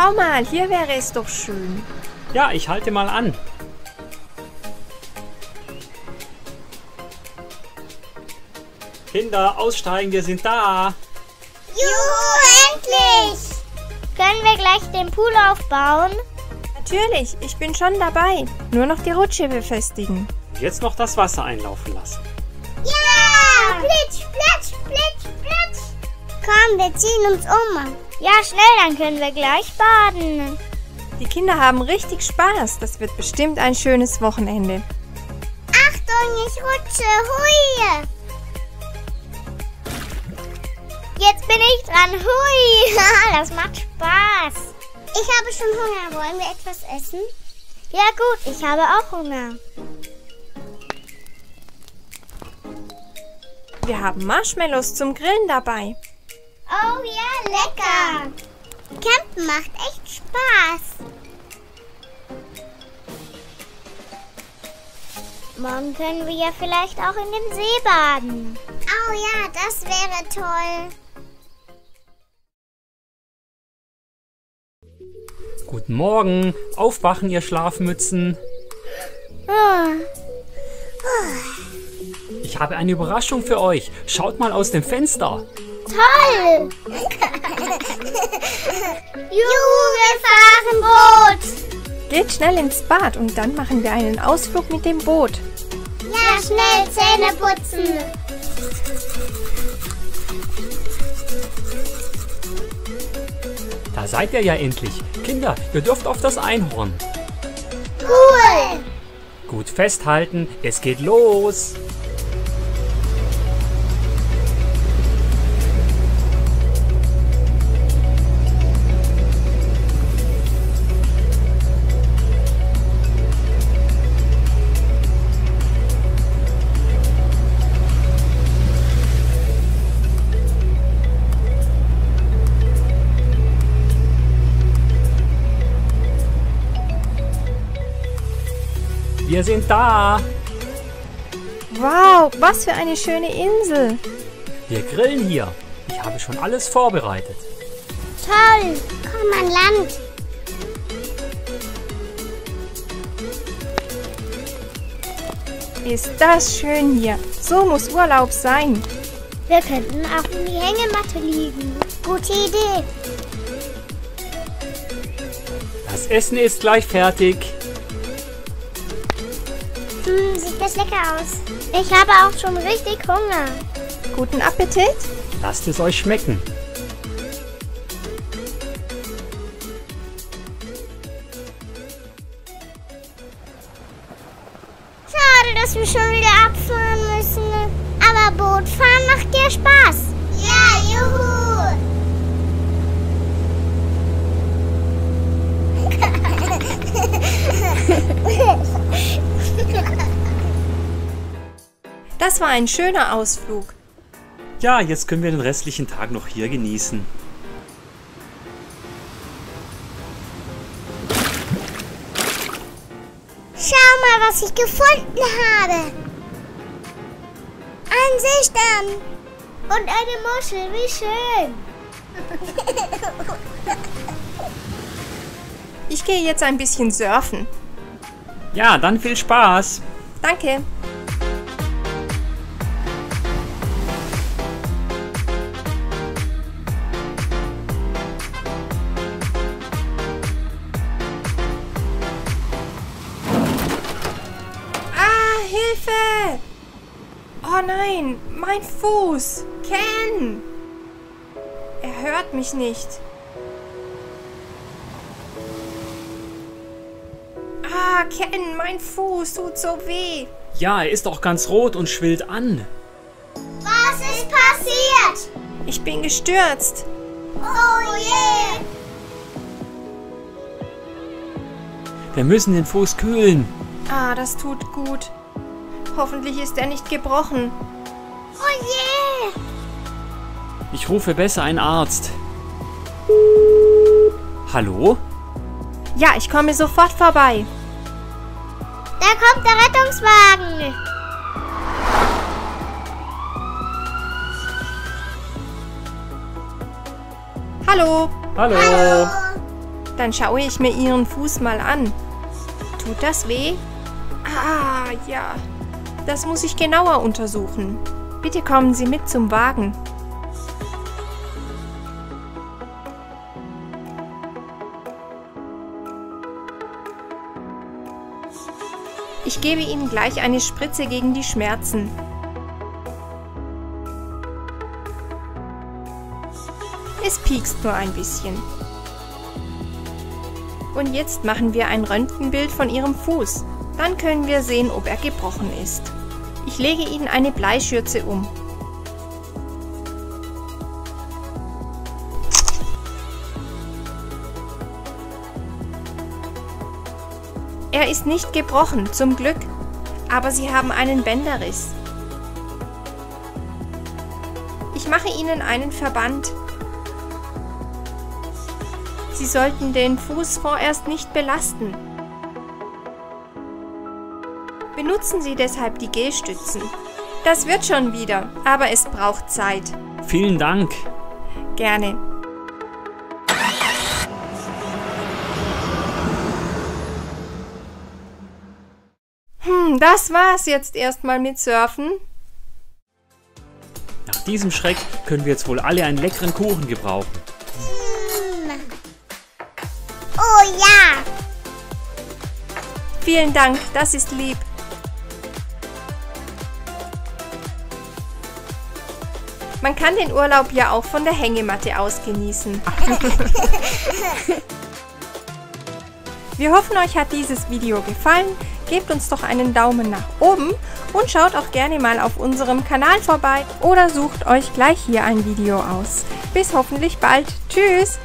Schau mal, hier wäre es doch schön. Ja, ich halte mal an. Kinder, aussteigen, wir sind da. Juhu, endlich! Können wir gleich den Pool aufbauen? Natürlich, ich bin schon dabei. Nur noch die Rutsche befestigen. Jetzt noch das Wasser einlaufen lassen. Ja! Plitsch, plitsch, plitsch, plitsch! Komm, wir ziehen uns um. Ja, schnell, dann können wir gleich baden. Die Kinder haben richtig Spaß. Das wird bestimmt ein schönes Wochenende. Achtung, ich rutsche. Hui! Jetzt bin ich dran. Hui! Das macht Spaß. Ich habe schon Hunger. Wollen wir etwas essen? Ja gut, ich habe auch Hunger. Wir haben Marshmallows zum Grillen dabei. Oh ja, lecker. Campen macht echt Spaß. Morgen können wir ja vielleicht auch in dem See baden. Oh ja, das wäre toll. Guten Morgen. Aufwachen, ihr Schlafmützen. Ich habe eine Überraschung für euch. Schaut mal aus dem Fenster. Toll! Juhu, wir fahren Boot! Geht schnell ins Bad und dann machen wir einen Ausflug mit dem Boot. Ja, schnell Zähne putzen! Da seid ihr ja endlich. Kinder, ihr dürft auf das Einhorn. Cool! Gut festhalten, es geht los! Wir sind da! Wow, was für eine schöne Insel! Wir grillen hier. Ich habe schon alles vorbereitet. Toll! Komm an Land! Ist das schön hier. So muss Urlaub sein. Wir könnten auch in die Hängematte liegen. Gute Idee! Das Essen ist gleich fertig. Sieht das lecker aus. Ich habe auch schon richtig Hunger. Guten Appetit. Lasst es euch schmecken. Schade, dass wir schon wieder abfahren müssen. Aber Bootfahren macht dir Spaß. Ja, juhu. Das war ein schöner Ausflug. Ja, jetzt können wir den restlichen Tag noch hier genießen. Schau mal, was ich gefunden habe. Ein Seestern und eine Muschel, wie schön. Ich gehe jetzt ein bisschen surfen. Ja, dann viel Spaß. Danke. Hilfe! Oh nein, mein Fuß! Ken! Er hört mich nicht. Ah, Ken, mein Fuß tut so weh. Ja, er ist auch ganz rot und schwillt an. Was ist passiert? Ich bin gestürzt. Oh je! Wir müssen den Fuß kühlen. Ah, das tut gut. Hoffentlich ist er nicht gebrochen. Oh je! Ich rufe besser einen Arzt. Hallo? Ja, ich komme sofort vorbei. Da kommt der Rettungswagen. Hallo. Hallo. Hallo. Dann schaue ich mir ihren Fuß mal an. Tut das weh? Ah, ja. Das muss ich genauer untersuchen. Bitte kommen Sie mit zum Wagen. Ich gebe Ihnen gleich eine Spritze gegen die Schmerzen. Es piekst nur ein bisschen. Und jetzt machen wir ein Röntgenbild von Ihrem Fuß. Dann können wir sehen, ob er gebrochen ist. Ich lege Ihnen eine Bleischürze um. Er ist nicht gebrochen, zum Glück, aber Sie haben einen Bänderriss. Ich mache Ihnen einen Verband. Sie sollten den Fuß vorerst nicht belasten. Benutzen Sie deshalb die Gehstützen. Das wird schon wieder, aber es braucht Zeit. Vielen Dank. Gerne. Das war's jetzt erstmal mit Surfen. Nach diesem Schreck können wir jetzt wohl alle einen leckeren Kuchen gebrauchen. Oh ja! Vielen Dank, das ist lieb. Man kann den Urlaub ja auch von der Hängematte aus genießen. Wir hoffen, euch hat dieses Video gefallen. Gebt uns doch einen Daumen nach oben und schaut auch gerne mal auf unserem Kanal vorbei oder sucht euch gleich hier ein Video aus. Bis hoffentlich bald. Tschüss!